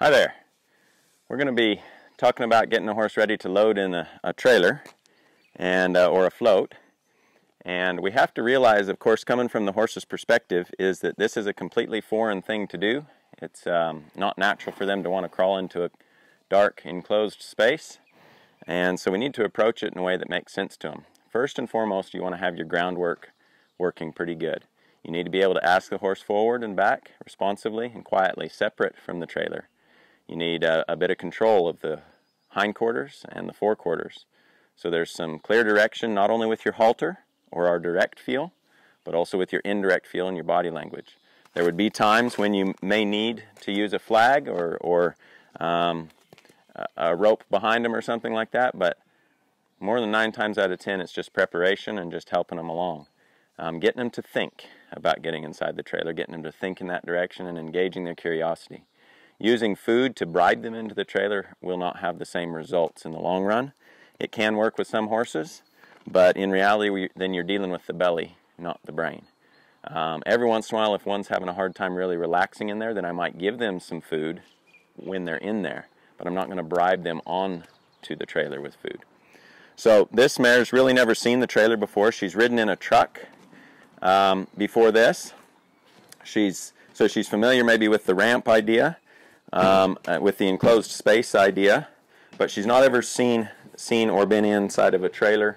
Hi there. We're going to be talking about getting a horse ready to load in a trailer and or a float. And we have to realize, of course, coming from the horse's perspective, is that this is a completely foreign thing to do. It's not natural for them to want to crawl into a dark, enclosed space. And so we need to approach it in a way that makes sense to them. First and foremost, you want to have your groundwork working pretty good. You need to be able to ask the horse forward and back responsively and quietly, separate from the trailer. You need a bit of control of the hindquarters and the forequarters. So there's some clear direction, not only with your halter or our direct feel, but also with your indirect feel and your body language. There would be times when you may need to use a flag or a rope behind them or something like that, but more than 9 times out of 10, it's just preparation and just helping them along. Getting them to think about getting inside the trailer, getting them to think in that direction and engaging their curiosity. Using food to bribe them into the trailer will not have the same results in the long run. It can work with some horses, but in reality, then you're dealing with the belly, not the brain. Every once in a while, if one's having a hard time really relaxing in there, then I might give them some food when they're in there, but I'm not going to bribe them on to the trailer with food. So this mare's really never seen the trailer before. She's ridden in a truck before this. She's familiar maybe with the ramp idea. With the enclosed space idea, but she's not ever seen or been inside of a trailer,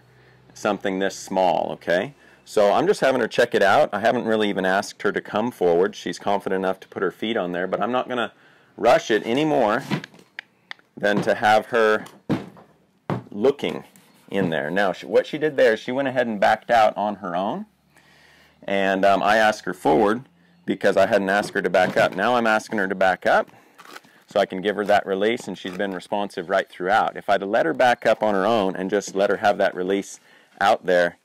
something this small, okay? So I'm just having her check it out. I haven't really even asked her to come forward. She's confident enough to put her feet on there, but I'm not going to rush it any more than to have her looking in there. Now, what she did there, she went ahead and backed out on her own, and I asked her forward because I hadn't asked her to back up. Now I'm asking her to back up, so I can give her that release, and she's been responsive right throughout. If I'd let her back up on her own and just let her have that release out there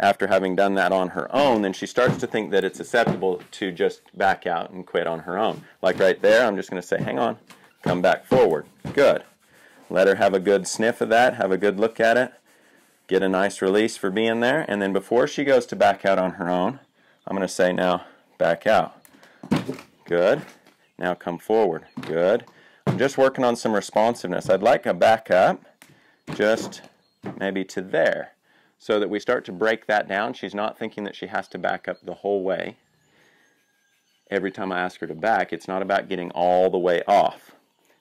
after having done that on her own, then she starts to think that it's acceptable to just back out and quit on her own. Like right there, I'm just going to say, hang on, come back forward. Good. Let her have a good sniff of that, have a good look at it, get a nice release for being there, and then before she goes to back out on her own, I'm going to say, now, back out. Good. Now come forward. Good. I'm just working on some responsiveness. I'd like a back up just maybe to there so that we start to break that down. She's not thinking that she has to back up the whole way. Every time I ask her to back, it's not about getting all the way off,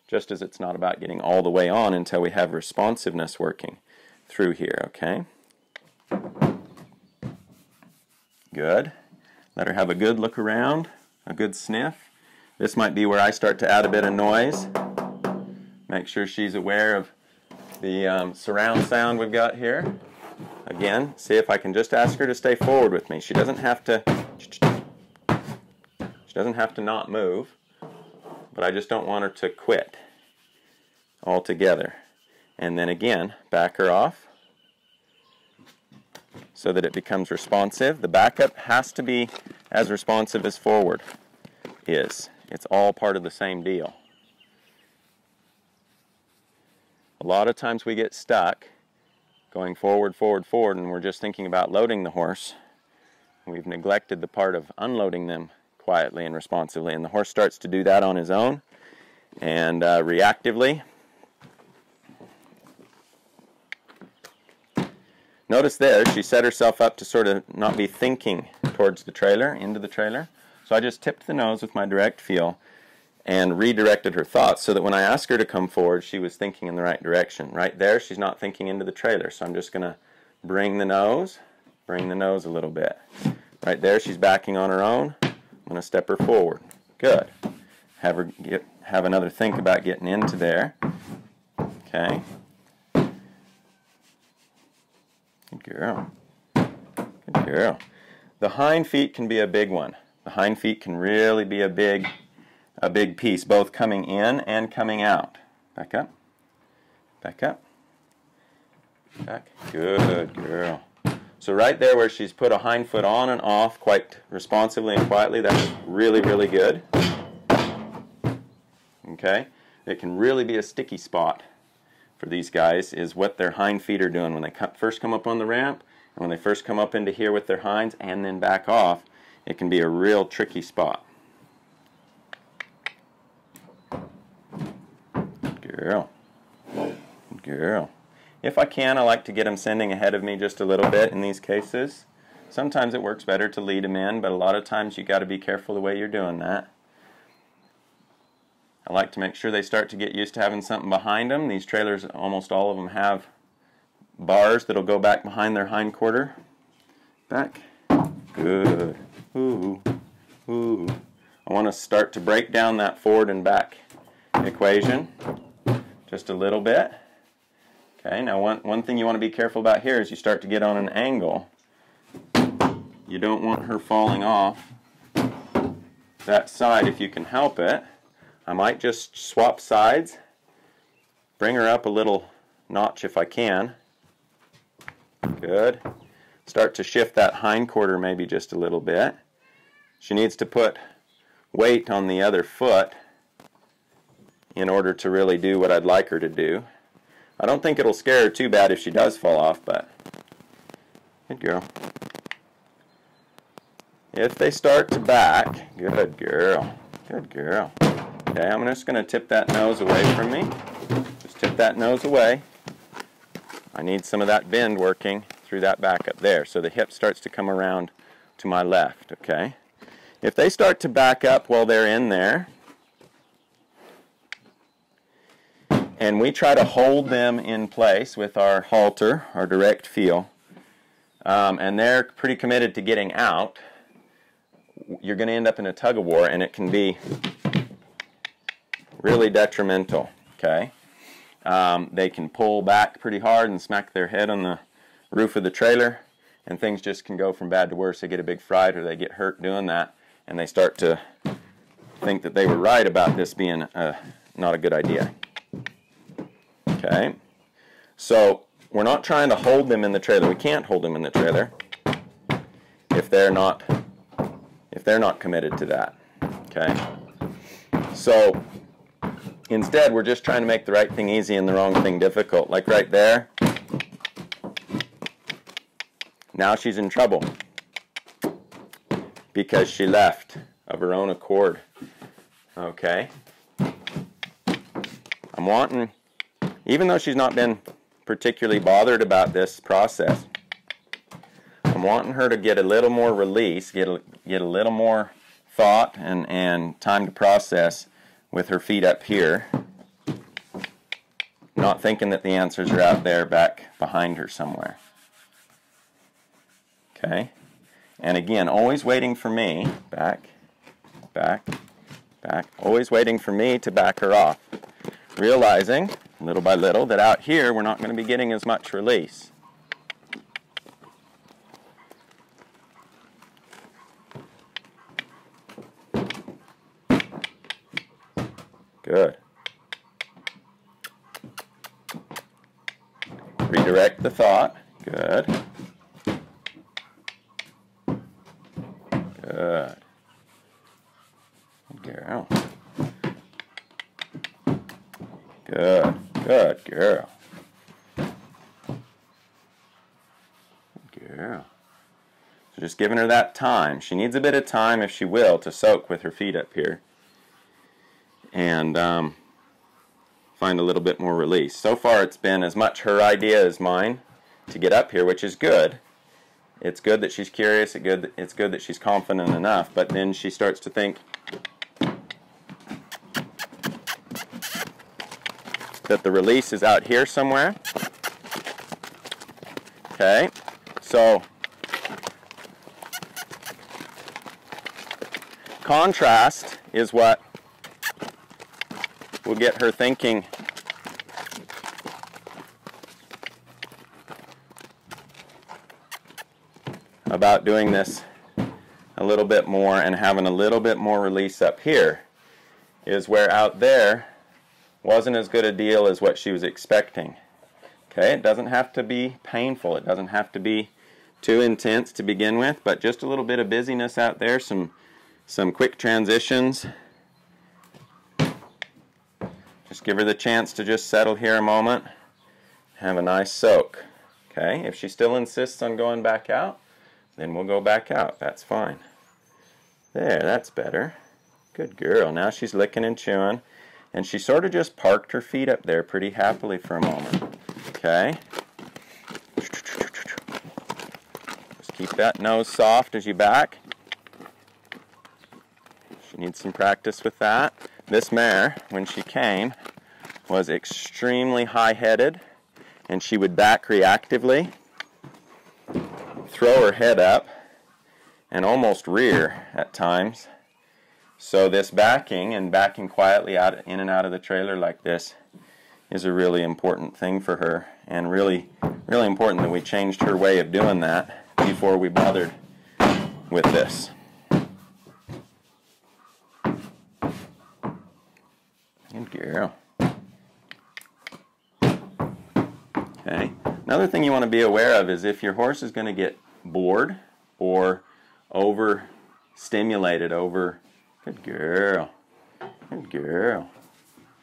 just as it's not about getting all the way on until we have responsiveness working through here, okay? Good. Let her have a good look around, a good sniff. This might be where I start to add a bit of noise. Make sure she's aware of the surround sound we've got here. Again, see if I can just ask her to stay forward with me. She doesn't have to not move, but I just don't want her to quit altogether. And then again, back her off so that it becomes responsive. The backup has to be as responsive as forward is. It's all part of the same deal. A lot of times we get stuck going forward, forward, forward, and we're just thinking about loading the horse. We've neglected the part of unloading them quietly and responsively, and the horse starts to do that on his own and reactively. Notice there, she set herself up to sort of not be thinking towards the trailer, into the trailer. So I just tipped the nose with my direct feel and redirected her thoughts so that when I asked her to come forward, she was thinking in the right direction. Right there, she's not thinking into the trailer, so I'm just going to bring the nose a little bit. Right there, she's backing on her own. I'm going to step her forward. Good. Have her have another think about getting into there. Okay. Good girl. Good girl. The hind feet can be a big one. The hind feet can really be a big piece, both coming in and coming out. Back up, back up, back. Good girl. So right there where she's put a hind foot on and off quite responsively and quietly, that's really, really good. Okay? It can really be a sticky spot for these guys is what their hind feet are doing when they first come up on the ramp and when they first come up into here with their hinds and then back off. It can be a real tricky spot. Girl. Girl. If I can, I like to get him sending ahead of me just a little bit in these cases. Sometimes it works better to lead him in, but a lot of times you got to be careful the way you're doing that. I like to make sure they start to get used to having something behind them. These trailers, almost all of them have bars that'll go back behind their hind quarter. Back. Good. Ooh. Ooh. I want to start to break down that forward and back equation just a little bit. Okay, now one thing you want to be careful about here is you start to get on an angle. You don't want her falling off that side if you can help it. I might just swap sides, bring her up a little notch if I can. Good. Start to shift that hind quarter maybe just a little bit. She needs to put weight on the other foot in order to really do what I'd like her to do. I don't think it'll scare her too bad if she does fall off, but good girl. If they start to back, good girl, good girl. Okay, I'm just going to tip that nose away from me. Just tip that nose away. I need some of that bend working through that back up there, so the hip starts to come around to my left, okay? If they start to back up while they're in there, and we try to hold them in place with our halter, our direct feel, and they're pretty committed to getting out, you're going to end up in a tug-of-war, and it can be really detrimental, okay? They can pull back pretty hard and smack their head on the roof of the trailer, and things just can go from bad to worse. They get a big fright, or they get hurt doing that, and they start to think that they were right about this being not a good idea, okay? So we're not trying to hold them in the trailer. We can't hold them in the trailer if they're not... committed to that, okay? So instead, we're just trying to make the right thing easy and the wrong thing difficult. Like right there, now she's in trouble because she left of her own accord, okay? I'm wanting, even though she's not been particularly bothered about this process, I'm wanting her to get a little more release, get a little more thought and time to process with her feet up here, not thinking that the answers are out there back behind her somewhere. Okay? And again, always waiting for me, back, back, back, always waiting for me to back her off, realizing little by little that out here we're not going to be getting as much release. Good. Redirect the thought. Good. Good. Good girl. Good. Good girl. Good girl. So just giving her that time. She needs a bit of time, if she will, to soak with her feet up here and find a little bit more release. So far it's been as much her idea as mine to get up here, which is good. It's good that she's curious, it's good that she's confident enough, but then she starts to think that the release is out here somewhere. Okay, so contrast is what we'll get her thinking about doing this a little bit more and having a little bit more release up here, is where out there wasn't as good a deal as what she was expecting. Okay, it doesn't have to be painful, it doesn't have to be too intense to begin with, but just a little bit of busyness out there, some quick transitions. Just give her the chance to just settle here a moment, have a nice soak. Okay, if she still insists on going back out, then we'll go back out. That's fine. There, that's better. Good girl. Now she's licking and chewing, And she sort of just parked her feet up there pretty happily for a moment. Okay? Just keep that nose soft as you back. She needs some practice with that. This mare, when she came, was extremely high-headed, and she would back reactively, throw her head up, and almost rear at times. So this backing and backing quietly out in and out of the trailer like this is a really important thing for her, and really, really important that we changed her way of doing that before we bothered with this. Good girl. Okay. Another thing you want to be aware of is if your horse is going to get bored or overstimulated, Good girl. Good girl.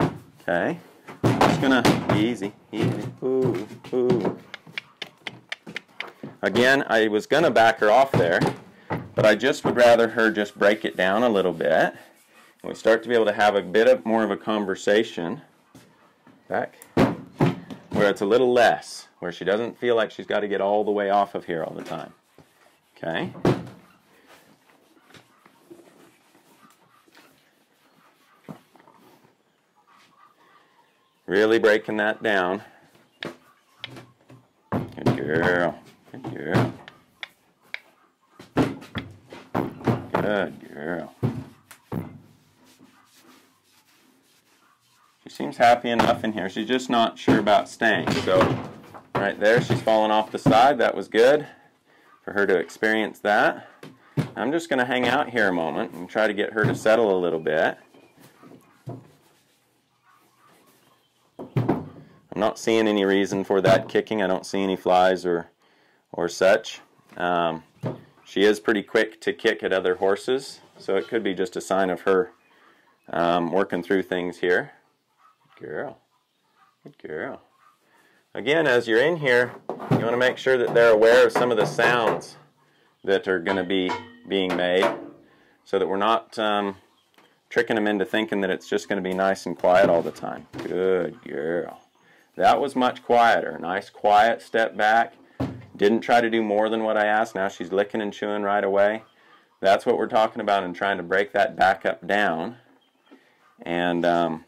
Okay. I'm just going to... Easy. Easy. Ooh. Ooh. Again, I was going to back her off there, but I just would rather her just break it down a little bit. And we start to be able to have a bit of more of a conversation. Back. Where it's a little less. Where she doesn't feel like she's got to get all the way off of here all the time. Okay. Really breaking that down. Good girl. Good girl. Good girl. She seems happy enough in here. She's just not sure about staying. So right there, she's falling off the side. That was good for her to experience that. I'm just going to hang out here a moment and try to get her to settle a little bit. I'm not seeing any reason for that kicking. I don't see any flies or such. She is pretty quick to kick at other horses, so it could be just a sign of her working through things here. Good girl. Good girl. Again, as you're in here, you want to make sure that they're aware of some of the sounds that are going to be being made, so that we're not tricking them into thinking that it's just going to be nice and quiet all the time. Good girl. That was much quieter. Nice quiet step back. Didn't try to do more than what I asked. Now she's licking and chewing right away. That's what we're talking about and trying to break that back up down and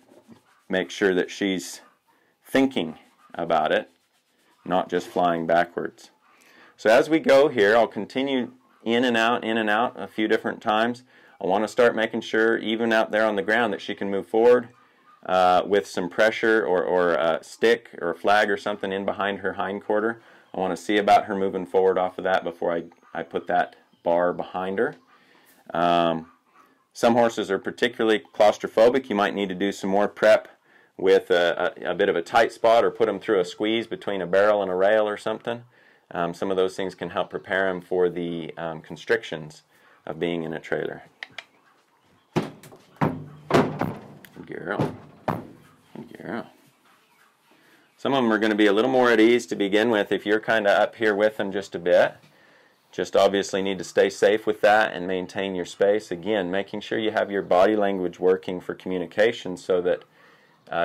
make sure that she's thinking about it, not just flying backwards. So as we go here, I'll continue in and out a few different times. I want to start making sure, even out there on the ground, that she can move forward with some pressure or a stick or a flag or something in behind her hind quarter. I want to see about her moving forward off of that before I put that bar behind her. Some horses are particularly claustrophobic. You might need to do some more prep with a bit of a tight spot, or put them through a squeeze between a barrel and a rail or something. Some of those things can help prepare them for the constrictions of being in a trailer. Good girl. Yeah. Some of them are going to be a little more at ease to begin with if you're kind of up here with them just a bit. Just obviously need to stay safe with that and maintain your space. Again, making sure you have your body language working for communication so that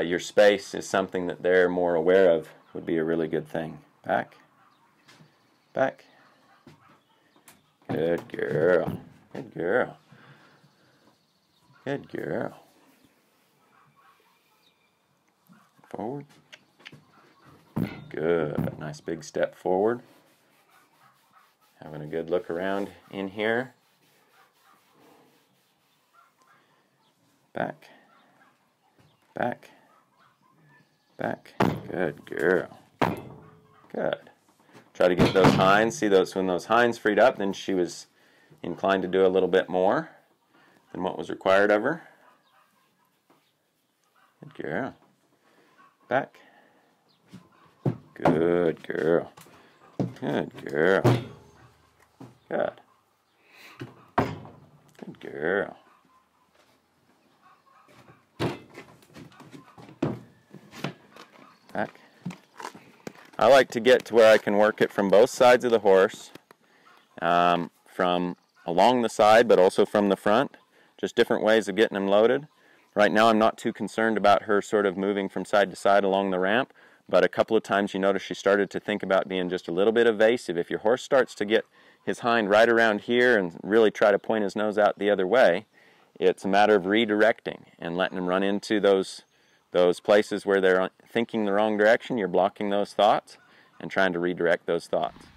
your space is something that they're more aware of would be a really good thing. Back. Back. Good girl. Good girl. Good girl. Forward. Good. Nice big step forward. Having a good look around in here. Back. Back. Back. Good girl. Good. Try to get those hinds. See those, when those hinds freed up, then she was inclined to do a little bit more than what was required of her. Good girl. Back. Good girl. Good girl. Good. Good girl. Back. I like to get to where I can work it from both sides of the horse, from along the side, but also from the front. Just different ways of getting them loaded. Right now I'm not too concerned about her sort of moving from side to side along the ramp, but a couple of times you notice she started to think about being just a little bit evasive. If your horse starts to get his hind right around here and really try to point his nose out the other way, it's a matter of redirecting and letting him run into those places where they're thinking the wrong direction. You're blocking those thoughts and trying to redirect those thoughts.